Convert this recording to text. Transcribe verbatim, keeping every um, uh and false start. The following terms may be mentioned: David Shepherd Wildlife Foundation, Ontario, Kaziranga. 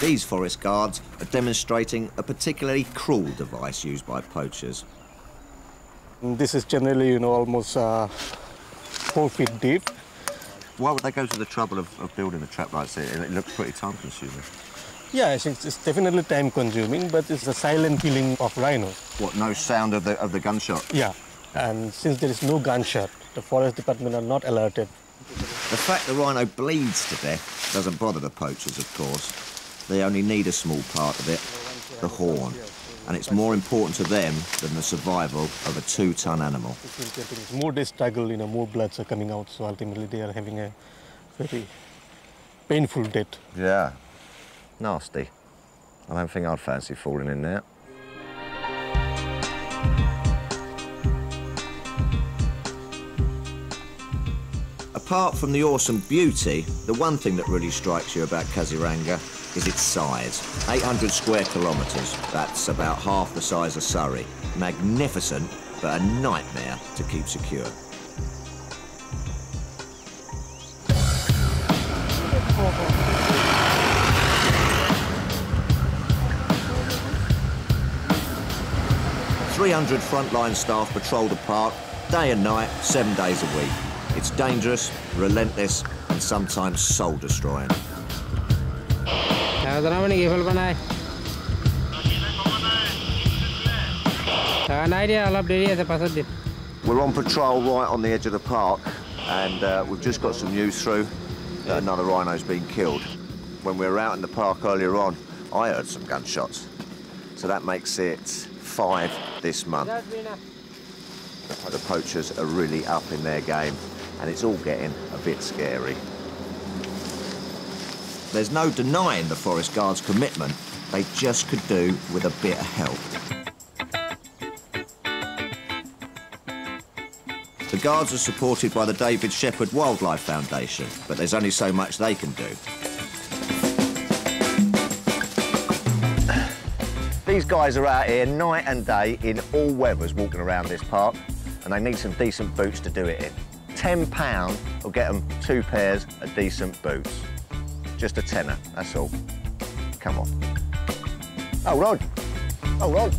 These forest guards are demonstrating a particularly cruel device used by poachers. This is generally, you know, almost uh, four feet deep. Why would they go to the trouble of, of building a trap like this? It looks pretty time-consuming. Yeah, I think it's definitely time-consuming, but it's the silent killing of rhinos. What, no sound of the, of the gunshot? Yeah, and since there is no gunshot, the forest department are not alerted. The fact the rhino bleeds to death doesn't bother the poachers, of course. They only need a small part of it, the horn, and it's more important to them than the survival of a two-ton animal. More they struggle, you know, more bloods are coming out, so ultimately they are having a very painful death. Yeah. Nasty. I don't think I'd fancy falling in there. Apart from the awesome beauty, the one thing that really strikes you about Kaziranga is its size. eight hundred square kilometres, that's about half the size of Surrey. Magnificent, but a nightmare to keep secure. three hundred frontline staff patrol the park day and night, seven days a week. It's dangerous, relentless, and sometimes soul-destroying. We're on patrol right on the edge of the park, and uh, we've just got some news through that another rhino's been killed. When we were out in the park earlier on, I heard some gunshots, so that makes it five this month. The poachers are really up in their game, and it's all getting a bit scary. There's no denying the forest guards' commitment. They just could do with a bit of help. The guards are supported by the David Shepherd Wildlife Foundation, but there's only so much they can do. These guys are out here night and day in all weathers walking around this park, and they need some decent boots to do it in. ten pounds will get them two pairs of decent boots. Just a tenner, that's all. Come on. Oh, Rod. Oh, Rod.